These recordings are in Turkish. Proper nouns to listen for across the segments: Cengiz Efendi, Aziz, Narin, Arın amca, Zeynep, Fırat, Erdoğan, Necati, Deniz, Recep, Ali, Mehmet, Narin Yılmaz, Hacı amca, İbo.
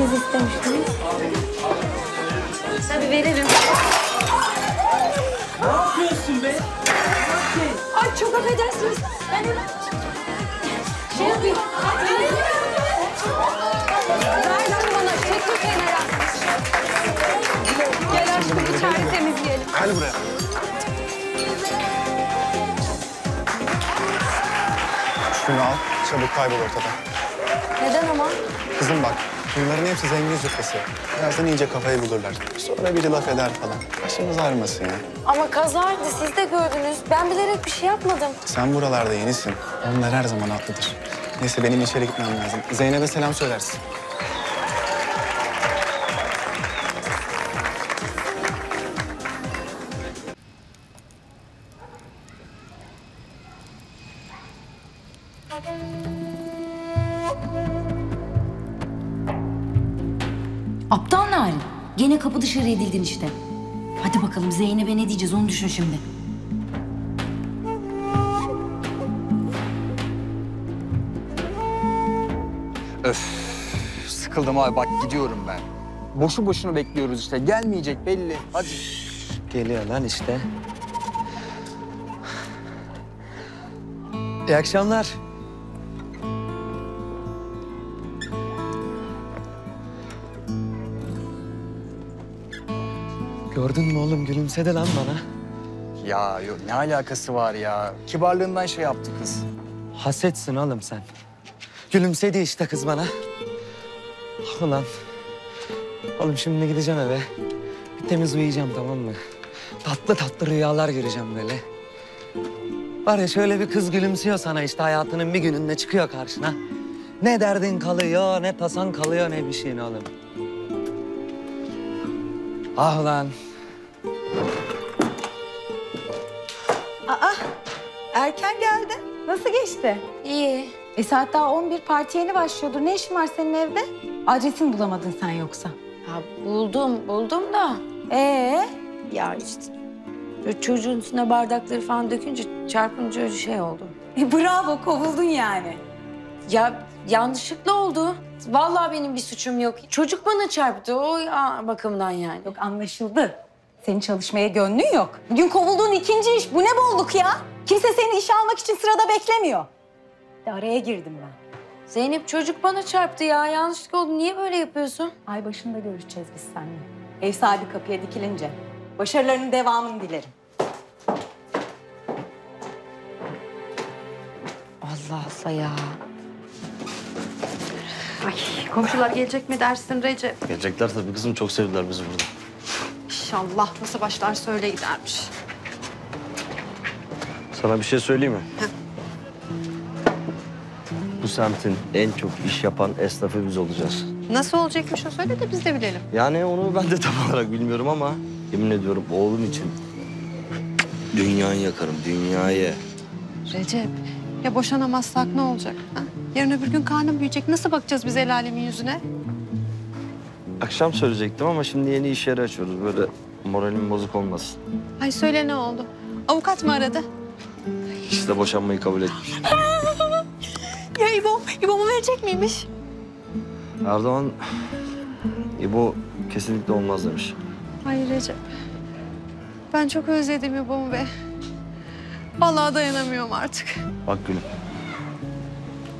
Siz istemiştiniz. Tabii veririm. Ne yapıyorsun be? Ay çok affedersiniz. Ben hemen şey yapayım. Ver lan bana. Çek bu kenara. Gel aşkım içeri temizleyelim. Gel buraya. Şunu al. Çabuk kaybol ortadan. Neden ama? Kızım bak. Bunların hepsi zengin züppesi. Birazdan iyice kafayı bulurlar. Sonra biri laf eder falan. Başımız ağrımasın ya. Ama kazardı. Siz de gördünüz. Ben bilerek bir şey yapmadım. Sen buralarda yenisin. Onlar her zaman haklıdır. Neyse benim içeri gitmem lazım. Zeynep'e selam söylersin. Aptal Narin. Gene kapı dışarı edildin işte. Hadi bakalım Zeynep'e ne diyeceğiz onu düşün şimdi. Öf. Sıkıldım abi bak gidiyorum ben. Boşu boşuna bekliyoruz işte. Gelmeyecek belli. Hadi. Geliyor lan işte. İyi akşamlar. Gördün mü oğlum? Gülümsedi lan bana. Ya yok, ne alakası var ya? Kibarlığından şey yaptı kız. Hasetsin oğlum sen. Gülümsedi işte kız bana. Ulan. Oğlum şimdi gideceğim eve. Bir temiz uyuyacağım tamam mı? Tatlı tatlı rüyalar göreceğim böyle. Var ya şöyle bir kız gülümsüyor sana işte hayatının bir gününde çıkıyor karşına. Ne derdin kalıyor, ne tasan kalıyor, ne bir şeyin oğlum. Ah lan. Aa, erken geldin. Nasıl geçti? İyi. Saat daha 11 parti yeni başlıyordur. Ne işin var senin evde? Adresini bulamadın sen yoksa. Ya buldum da. Ya işte çocuğun üstüne bardakları falan dökünce çarpınca öyle şey oldu. Bravo, kovuldun yani. Ya yanlışlıkla oldu. Vallahi benim bir suçum yok. Çocuk bana çarptı o bakımdan yani. Yok anlaşıldı. Senin çalışmaya gönlün yok. Bugün kovulduğun ikinci iş. Bu ne bolluk ya? Kimse seni işe almak için sırada beklemiyor. De araya girdim ben. Zeynep çocuk bana çarptı ya. Yanlışlık oldu. Niye böyle yapıyorsun? Ay başında görüşeceğiz biz seninle. Ev sahibi kapıya dikilince. Başarılarının devamını dilerim. Allah Allah ya. Ay, komşular gelecek mi dersin Recep? Gelecekler tabii kızım. Çok sevdiler bizi burada. İnşallah. Nasıl başlar söyle gidermiş. Sana bir şey söyleyeyim mi? Heh. Bu semtin en çok iş yapan esnafı biz olacağız. Nasıl olacakmış o söyle de biz de bilelim. Yani onu ben de tam olarak bilmiyorum ama yemin ediyorum oğlum için dünyayı yakarım, dünyayı. Recep, ya boşanamazsak ne olacak? Ha? Yarın öbür gün karnım büyüyecek. Nasıl bakacağız biz el alemin yüzüne? Akşam söyleyecektim ama şimdi yeni iş yeri açıyoruz. Böyle moralim bozuk olmasın. Ay söyle ne oldu? Avukat mı aradı? İşte boşanmayı kabul etmiş. Ya İbo'mu verecek miymiş? Erdoğan, İbo kesinlikle olmaz demiş. Ay Recep, ben çok özledim İbo'mu be. Vallahi dayanamıyorum artık. Bak gülüm.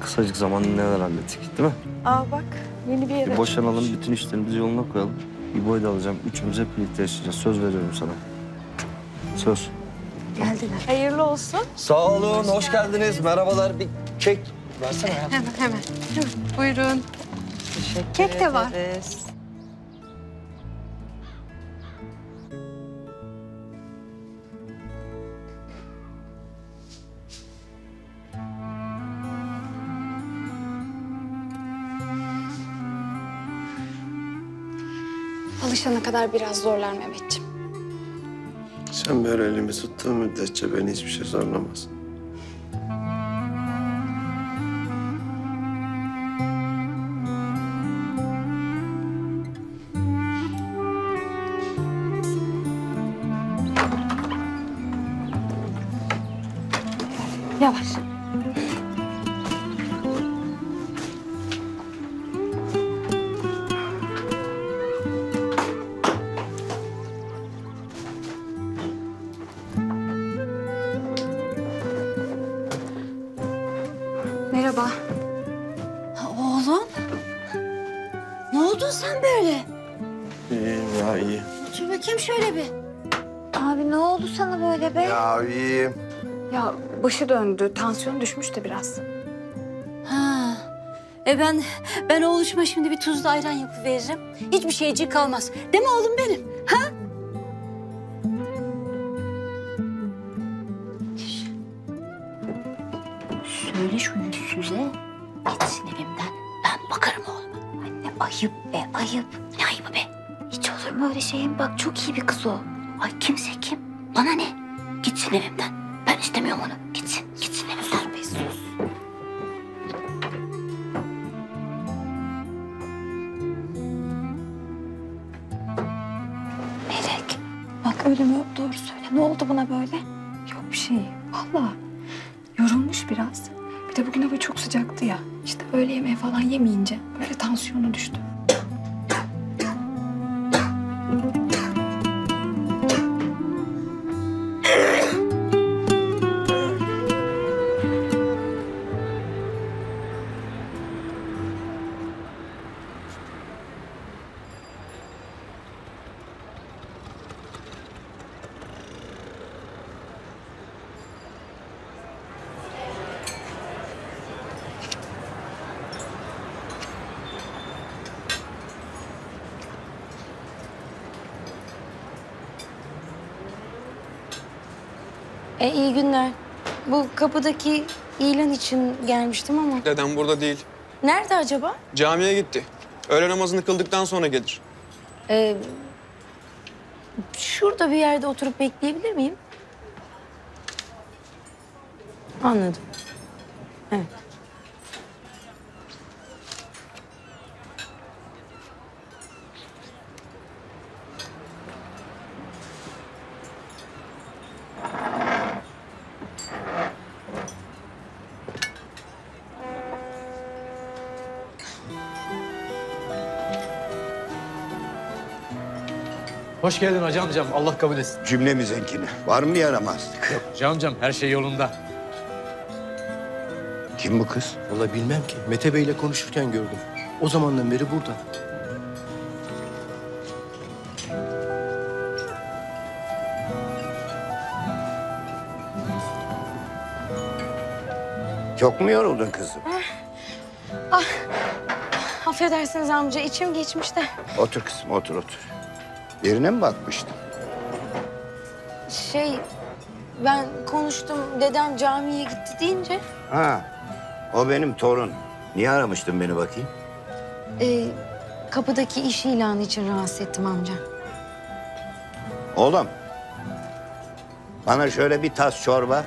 Kısacık zamanı neler hallettik, değil mi? Aa bak, yeni bir yere. Boşanalım, bütün işlerimizi yoluna koyalım. İbo'yu da alacağım, üçümüz hep birlikte yaşayacağız. Söz veriyorum sana. Söz. Geldiler. Hayırlı olsun. Sağ olun, hoş geldiniz. Merhabalar, bir kek versene. Hemen. Buyurun. Teşekkür kek de var. Ederiz. Alışana kadar biraz zorlar Mehmetciğim. Sen böyle elimi tuttuğun müddetçe beni hiçbir şey zorlamaz. Yavaş. Merhaba. Oğlum. Ne oldun sen böyle? İyiyim ya, iyi. Otur bakayım şöyle bir. Abi ne oldu sana böyle be? Ya iyiyim. Ya başı döndü, tansiyon düşmüş de biraz. Ha. Ben oğluşuma şimdi bir tuzlu ayran yapıveririm. Hiçbir şeycik kalmaz. Değil mi oğlum benim? Ha? Söyle şunu Süze, gitsin evimden. Ben bakarım oğluma. Anne ayıp be, ayıp. Ne ayıbı be? Hiç olur mu öyle şeyim? Bak çok iyi bir kız o. Ay kimse kim? Bana ne? Gitsin evimden. Ben istemiyorum onu. Gitsin, gitsin evimden. Sus be, sus. Melek, bak öyle mi? Doğru söyle. Ne oldu buna böyle? Yok bir şey. Vallahi yorulmuş biraz. Bir de bugün hava çok sıcaktı ya. İşte öğle yemeği falan yemeyince böyle tansiyonu düştü. İyi günler. Bu kapıdaki ilan için gelmiştim ama. Dedem burada değil. Nerede acaba? Camiye gitti. Öğle namazını kıldıktan sonra gelir. Şurada bir yerde oturup bekleyebilir miyim? Anladım. Evet. Hoş geldin Hacı amcam. Allah kabul etsin. Cümlemizinkini. Var mı yaramazlık? Yok Hacı amcam, her şey yolunda. Kim bu kız? Vallahi bilmem ki. Mete Bey'le konuşurken gördüm. O zamandan beri burada. Çok mu yoruldun kızım? Ah, affedersiniz amca, içim geçmiş de. Otur kızım, otur otur. Yerine mi bakmıştın? Ben konuştum, dedem camiye gitti deyince. Ha, o benim torun. Niye aramıştın beni bakayım? Kapıdaki iş ilanı için rahatsız ettim amca. Oğlum, bana şöyle bir tas çorba,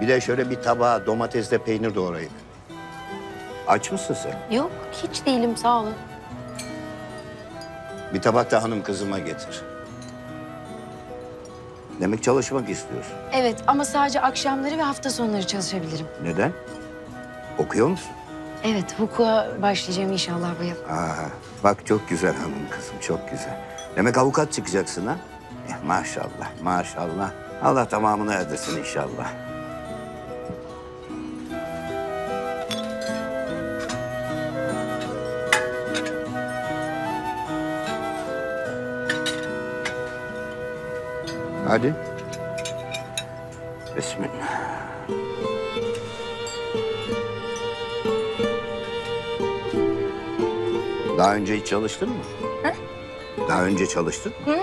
bir de şöyle bir tabağa domatesle peynir doğrayın. Aç mısın sen? Yok, hiç değilim, sağ olun. Bir tabak da hanım kızıma getir. Demek çalışmak istiyorsun. Evet ama sadece akşamları ve hafta sonları çalışabilirim. Neden? Okuyor musun? Evet, hukuka başlayacağım inşallah bu yıl. Aa, bak çok güzel hanım kızım, çok güzel. Demek avukat çıkacaksın ha? Maşallah, maşallah. Allah tamamını erdirsin inşallah. Hadi. Bismillah. Daha önce hiç çalıştın mı? Hı? Daha önce çalıştın mı?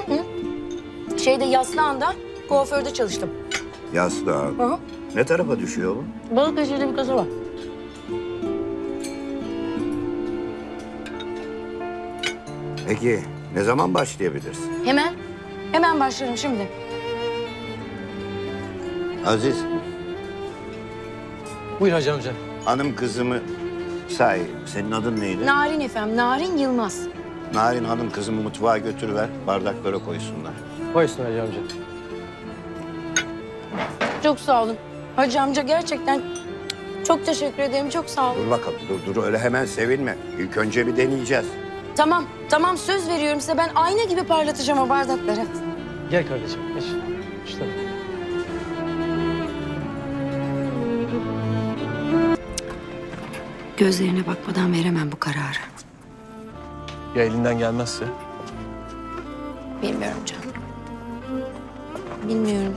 Hı. Yaslağında, kuaförde çalıştım. Yaslağın? Hı. Ne tarafa düşüyor bu? Balıkesir'de bir kasaba. Peki, ne zaman başlayabilirsin? Hemen. Hemen başlarım şimdi. Aziz. Buyur Hacı amca. Hanım kızımı say. Senin adın neydi? Narin efendim. Narin Yılmaz. Narin hanım kızımı mutfağa götürüver. Bardaklara koysunlar. Koysun Hacı amca. Çok sağ olun. Hacı amca gerçekten çok teşekkür ederim. Çok sağ olun. Dur bakalım. Dur. Öyle hemen sevinme. İlk önce bir deneyeceğiz. Tamam. Tamam. Söz veriyorum size. Ben ayna gibi parlatacağım o bardakları. Gel kardeşim. Geç. İşte. Gözlerine bakmadan veremem bu kararı. Ya elinden gelmezse? Bilmiyorum canım. Bilmiyorum.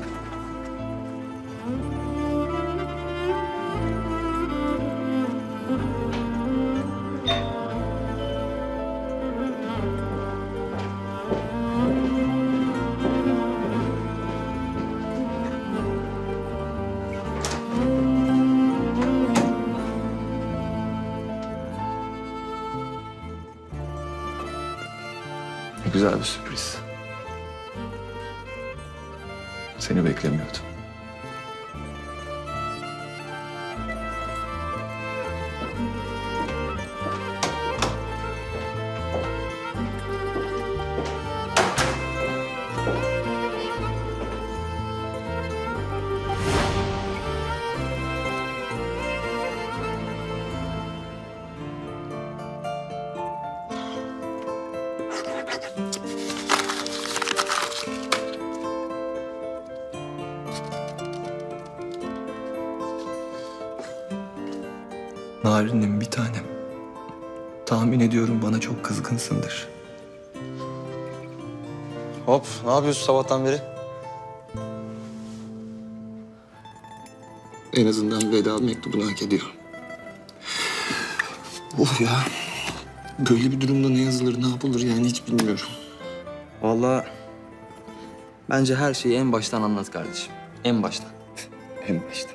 Güzel bir sürpriz. Seni beklemiyordum. Narin'im bir tanem. Tahmin ediyorum bana çok kızgınsındır. Hop, ne yapıyorsun sabahtan beri? En azından veda mektubunu hak ediyor. Of ya, böyle bir durumda ne yazılır, ne yapılır yani hiç bilmiyorum. Vallahi bence her şeyi en baştan anlat kardeşim. En baştan. En baştan.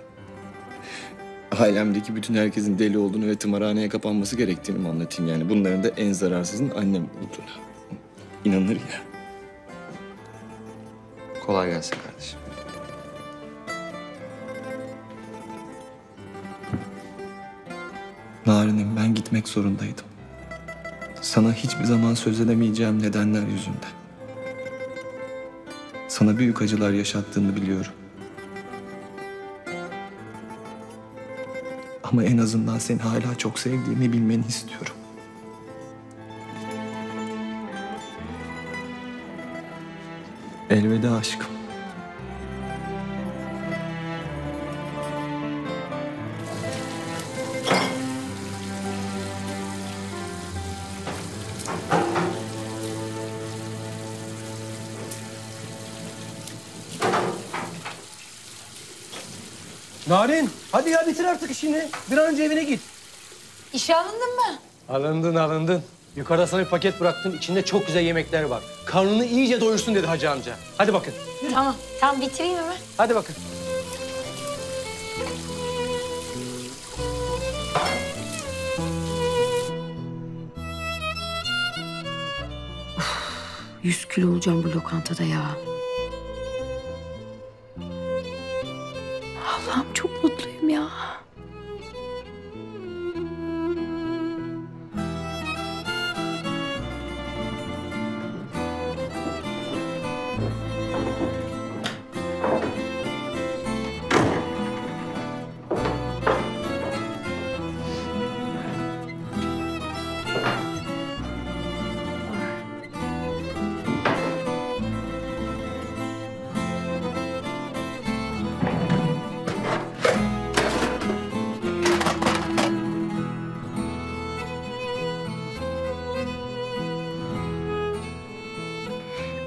Ailemdeki bütün herkesin deli olduğunu ve tımarhaneye kapanması gerektiğini mi anlatayım yani? Bunların da en zararsızın annem olduğunu. İnanır ya. Kolay gelsin kardeşim. Narin'im ben gitmek zorundaydım. Sana hiçbir zaman söz edemeyeceğim nedenler yüzünden. Sana büyük acılar yaşattığını biliyorum. Ama en azından seni hala çok sevdiğimi bilmeni istiyorum. Elveda aşkım. Narin, hadi ya bitir artık işini. Bir an önce evine git. İşe alındın mı? Alındın, alındın. Yukarıda sana bir paket bıraktım. İçinde çok güzel yemekler var. Karnını iyice doyursun dedi Hacı amca. Hadi bakın. Tamam, tamam bitireyim hemen. Hadi bakın. Of, 100 kilo olacağım bu lokantada ya. Allah'ım çok mutluyum ya.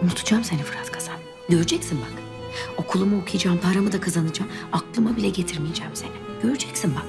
Unutacağım seni Fırat Kazan. Göreceksin bak. Okulumu okuyacağım, paramı da kazanacağım. Aklıma bile getirmeyeceğim seni. Göreceksin bak.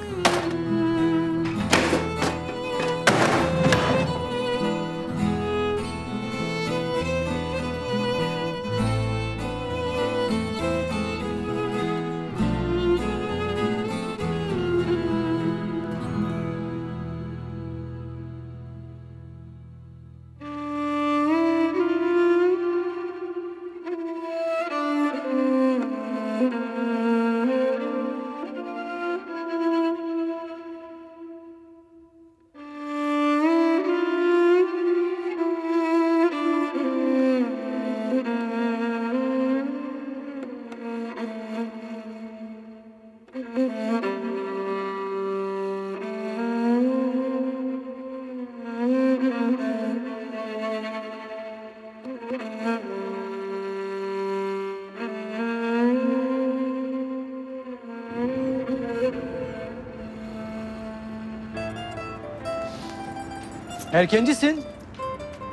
Erkencisin.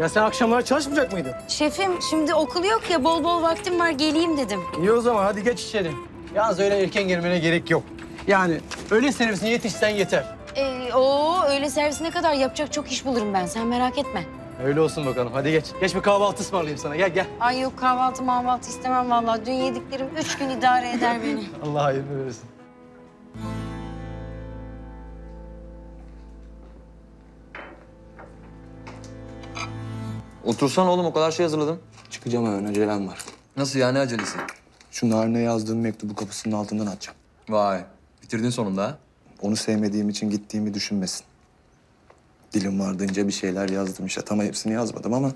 Ya sen akşamlara çalışmayacak mıydın? Şefim şimdi okul yok ya, bol bol vaktim var, geleyim dedim. İyi o zaman, hadi geç içeri. Yalnız öyle erken girmene gerek yok. Yani öğle servisine yetişsen yeter. Öğle servisine kadar yapacak çok iş bulurum ben, sen merak etme. Öyle olsun bakalım, hadi geç. Geç bir kahvaltı ısmarlayayım sana, gel gel. Ay yok, kahvaltı istemem vallahi. Dün yediklerim 3 gün idare eder beni. Allah hayırlı versin. Otursana oğlum, o kadar şey hazırladım. Çıkacağım hemen, acelem var. Nasıl yani acelesi? Şu Narin'e yazdığım mektubu kapısının altından atacağım. Vay, bitirdin sonunda ha? Onu sevmediğim için gittiğimi düşünmesin. Dilim vardığınca bir şeyler yazdım işte. Tam hepsini yazmadım ama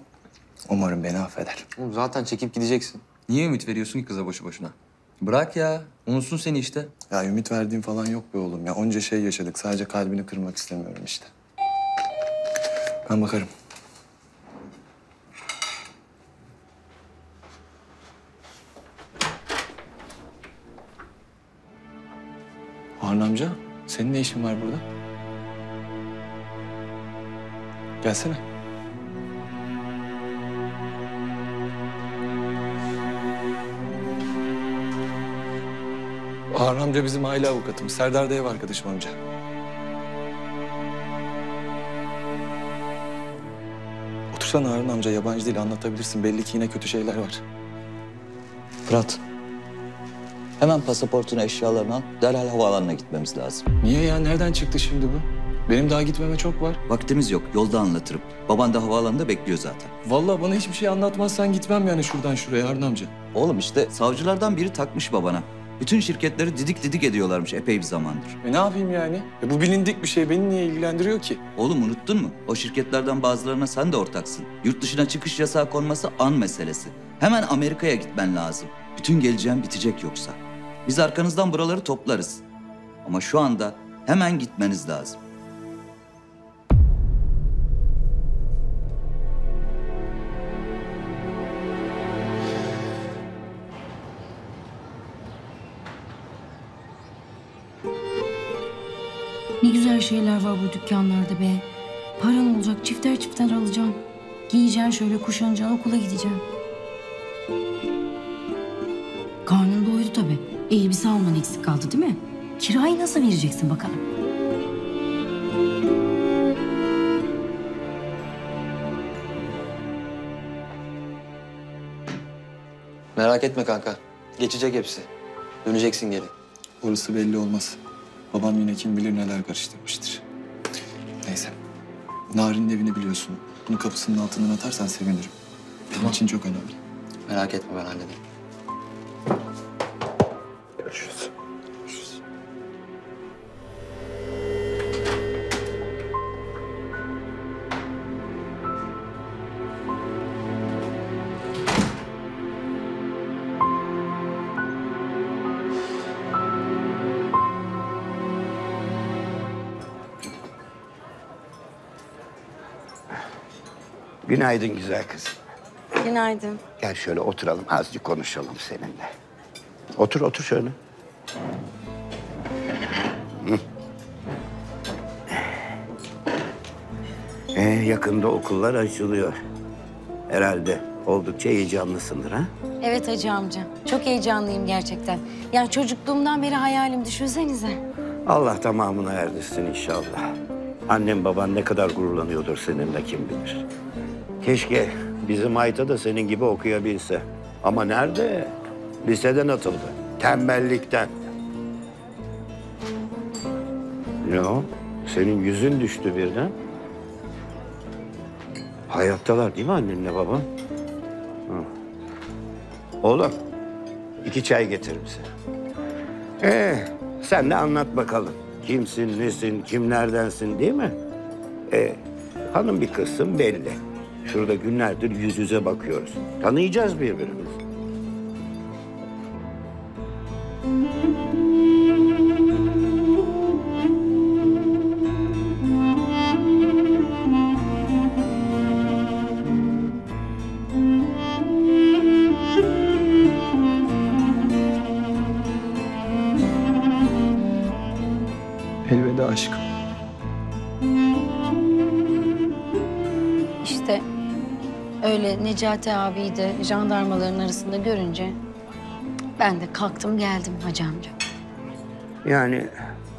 umarım beni affeder. Oğlum zaten çekip gideceksin. Niye ümit veriyorsun ki kıza boşu boşuna? Bırak ya, unutsun seni işte. Ya ümit verdiğim falan yok be oğlum ya. Onca şey yaşadık, sadece kalbini kırmak istemiyorum işte. Ben bakarım. Arın amca, senin ne işin var burada? Gelsene. Arın amca bizim aile avukatımız. Serdar da ev arkadaşım amca. Otursana Arın amca, yabancı değil, anlatabilirsin. Belli ki yine kötü şeyler var. Fırat. Hemen pasaportunu, eşyalarını al, derhal havaalanına gitmemiz lazım. Niye ya? Nereden çıktı şimdi bu? Benim daha gitmeme çok var. Vaktimiz yok, yolda anlatırım. Baban da havaalanında bekliyor zaten. Vallahi bana hiçbir şey anlatmazsan gitmem yani şuradan şuraya Arın amca. Oğlum işte savcılardan biri takmış babana. Bütün şirketleri didik didik ediyorlarmış epey bir zamandır. Ne yapayım yani? Bu bilindik bir şey, beni niye ilgilendiriyor ki? Oğlum unuttun mu? O şirketlerden bazılarına sen de ortaksın. Yurt dışına çıkış yasağı konması an meselesi. Hemen Amerika'ya gitmen lazım. Bütün geleceğin bitecek yoksa. Biz arkanızdan buraları toplarız. Ama şu anda hemen gitmeniz lazım. Ne güzel şeyler var bu dükkanlarda be. Paran olacak, çifter çifter alacağım. Giyeceksin şöyle, kuşanacaksın, okula gideceksin. Karnın doydu tabii. Elbise alman eksik kaldı değil mi? Kirayı nasıl vereceksin bakalım? Merak etme kanka. Geçecek hepsi. Döneceksin geri. Orası belli olmaz. Babam yine kim bilir neler karıştırmıştır. Neyse. Narin'in evini biliyorsun. Bunu kapısının altından atarsan sevinirim. Tamam. Benim için çok önemli. Merak etme, ben hallederim. Görüşürüz. Görüşürüz. Günaydın güzel kız. Günaydın. Gel şöyle oturalım, azıcık konuşalım seninle. Otur, otur şöyle. Yakında okullar açılıyor. Herhalde oldukça heyecanlısındır ha? Evet Hacı amca, çok heyecanlıyım gerçekten. Yani çocukluğumdan beri hayalim, düşünsenize. Allah tamamına erdirsin inşallah. Annem baban ne kadar gururlanıyordur seninle kim bilir. Keşke bizim Ayta da senin gibi okuyabilse. Ama nerede? Liseden atıldı. Tembellikten. Ne o? Senin yüzün düştü birden. Hayattalar değil mi annenle baban? Hı. Oğlum, 2 çay getirir misin? Sen de anlat bakalım. Kimsin, nesin, kimlerdensin değil mi? Hanım bir kızsın belli. Şurada günlerdir yüz yüze bakıyoruz. Tanıyacağız birbirimizi. Elveda aşkım. İşte öyle Necati abiyi de jandarmaların arasında görünce ben de kalktım geldim Hacı amca. Yani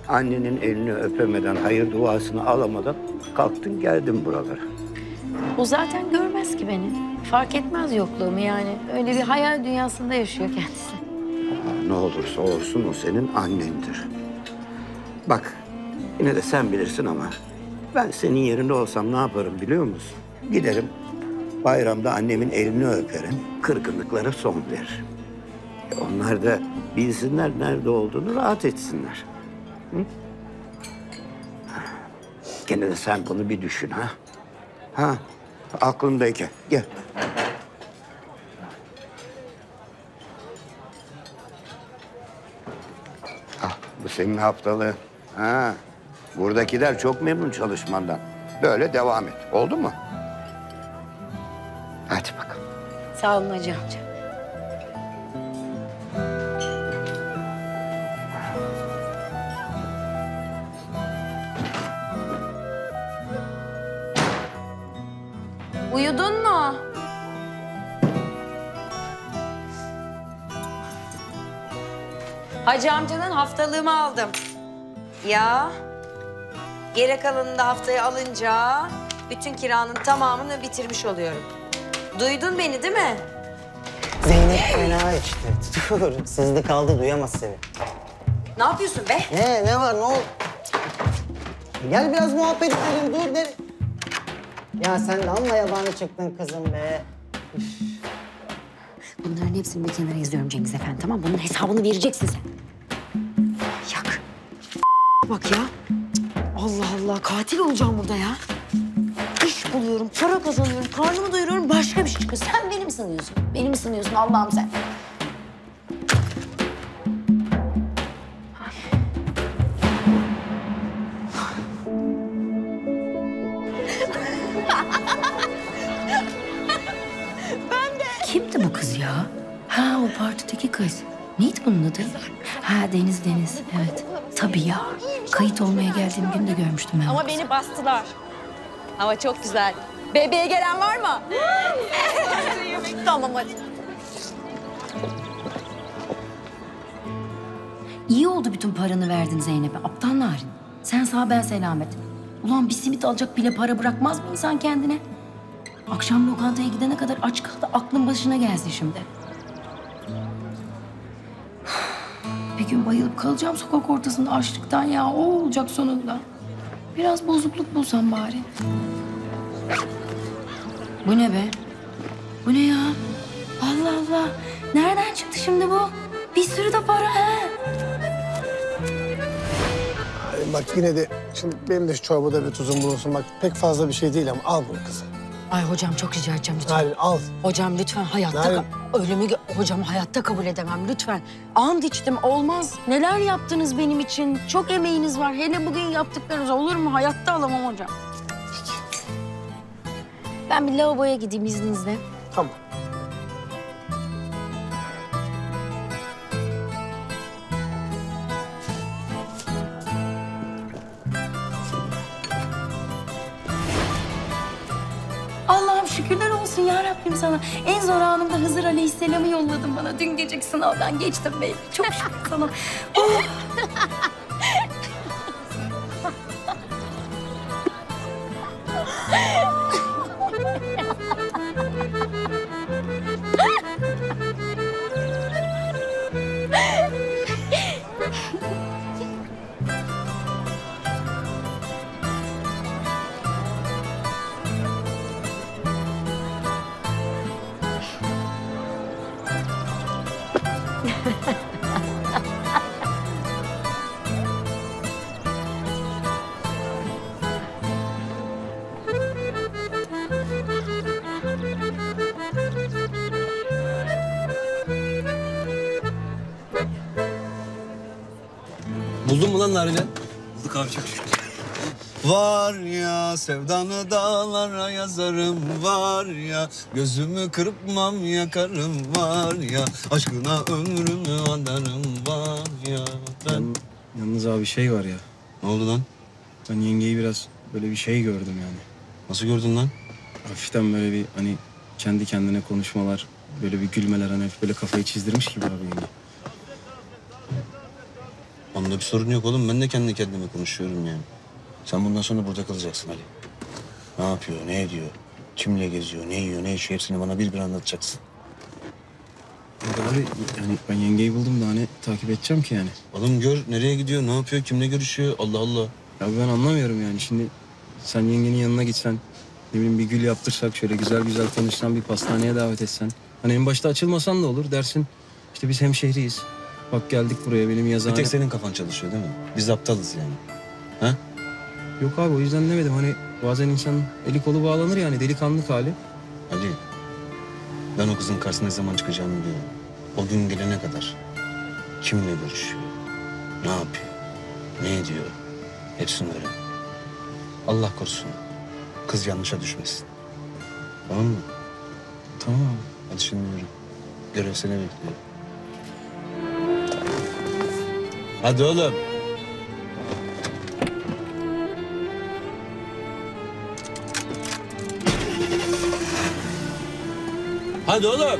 annenin elini öpemeden, hayır duasını alamadan kalktın geldin buralara. O zaten görmez ki beni. Fark etmez yokluğumu yani. Öyle bir hayal dünyasında yaşıyor kendisi. Aa, ne olursa olsun o senin annendir. Bak yine de sen bilirsin ama ben senin yerinde olsam ne yaparım biliyor musun? Giderim bayramda annemin elini öperim, kırgınlıklara son veririm. Onlar da bilsinler nerede olduğunu, rahat etsinler. Hı? Gene de sen bunu bir düşün ha. Ha, aklındayken gel. Ah, bu senin haftalığın. Ha, buradakiler çok memnun çalışmandan. Böyle devam et, oldu mu? Hadi bakalım. Sağ olun Hacı amca. Uyudun mu? Hacı amcanın haftalığımı aldım. Ya geri kalanını da haftaya alınca bütün kiranın tamamını bitirmiş oluyorum. Duydun beni değil mi? Zeynep fena içti. Dur, sızdı kaldı duyamaz seni. Ne yapıyorsun be? Ne var ne oldu? Gel biraz muhabbet edelim dur nereye? Ya sen de amma yabanı çıktın kızım be. Üf. Bunların hepsini bir kenara yazıyorum Cengiz Efendi tamam mı? Bunun hesabını vereceksin sen. Yak. Bak ya. Allah Allah katil olacağım burada ya. İş buluyorum, para kazanıyorum, karnımı doyuruyorum başka bir şey çıkıyor. Sen beni mi sanıyorsun? Beni mi sanıyorsun Allah'ım sen? Kimdi bu kız ya? Ha o partideki kız. Neydi bunun adı? Ha Deniz. Evet. Tabii ya. Kayıt olmaya geldiğim gün de görmüştüm ben. Ama beni bastılar. Hava çok güzel. Bebeğe gelen var mı? Tamam hadi. İyi oldu bütün paranı verdin Zeynep'e. Aptal Narin. Sen sağ ben selamet. Ulan bir simit alacak bile para bırakmaz mı insan kendine? Akşam lokantaya gidene kadar aç kaldı, aklın başına gelsin şimdi. Bir gün bayılıp kalacağım sokak ortasında açlıktan ya. O olacak sonunda. Biraz bozukluk bulsam bari. Bu ne be? Bu ne ya? Allah Allah. Nereden çıktı şimdi bu? Bir sürü de para he. Bak yine de şimdi benim de şu çorbada bir tuzum bulunsun. Bak pek fazla bir şey değil ama al bunu kızım. Ay hocam çok rica edeceğim lütfen. Narin al. Hocam lütfen hayatta ölümü hocam hayatta kabul edemem lütfen. Ant içtim olmaz. Neler yaptınız benim için? Çok emeğiniz var. Hele bugün yaptıklarınız olur mu? Hayatta alamam hocam. Peki. Ben bir lavaboya gideyim izninizle. Tamam. Şükürler olsun ya Rabbim sana. En zor anımda Hızır Aleyhisselam'ı yolladın bana. Dün geceki sınavdan geçtim beyim. Çok şükür sana. Oh. Buldun mu lan Narin'i? Bulduk abi çok şükür. Var ya sevdanı dağlara yazarım var ya. Gözümü kırpmam yakarım var ya. Aşkına ömrümü adarım var ya. Ben... Yalnız abi şey var ya. Ne oldu lan? Ben yengeyi biraz böyle bir şey gördüm yani. Nasıl gördün lan? hafiften böyle bir hani kendi kendine konuşmalar, böyle bir gülmeler, hani hep böyle kafayı çizdirmiş gibi abi yenge. Onda bir sorun yok oğlum. Ben de kendi kendime konuşuyorum yani. Sen bundan sonra burada kalacaksın Ali. Ne yapıyor, ne ediyor, kimle geziyor, ne yiyor, ne içiyor, hepsini bana bir bir anlatacaksın. Abi yani ben yengeyi buldum da hani takip edeceğim ki yani. Oğlum gör nereye gidiyor, ne yapıyor, kimle görüşüyor, Allah Allah. Ya ben anlamıyorum yani. Şimdi sen yengenin yanına gitsen, ne bileyim bir gül yaptırsak, şöyle güzel güzel konuşsan, bir pastaneye davet etsen. Hani en başta açılmasan da olur, dersin işte biz hemşehriyiz. Bak geldik buraya, benim yazıhane... Bir tek senin kafan çalışıyor değil mi? Biz aptalız yani. Ha? Yok abi, o yüzden demedim. Hani bazen insanın eli kolu bağlanır yani, delikanlık hali. Ali, ben o kızın karşısına ne zaman çıkacağını biliyorum. O gün gelene kadar kimle görüşüyor, ne yapıyor, ne ediyor, hepsini öğren. Allah korusun, kız yanlışa düşmesin. Tamam mı? Tamam abi. Hadi şimdi yürü. Görev seni bekliyor. Hadi oğlum. Hadi oğlum.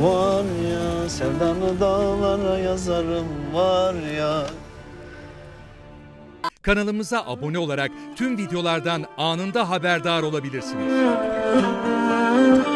Var ya, sevdanı dağlara yazarım var ya. Kanalımıza abone olarak tüm videolardan anında haberdar olabilirsiniz.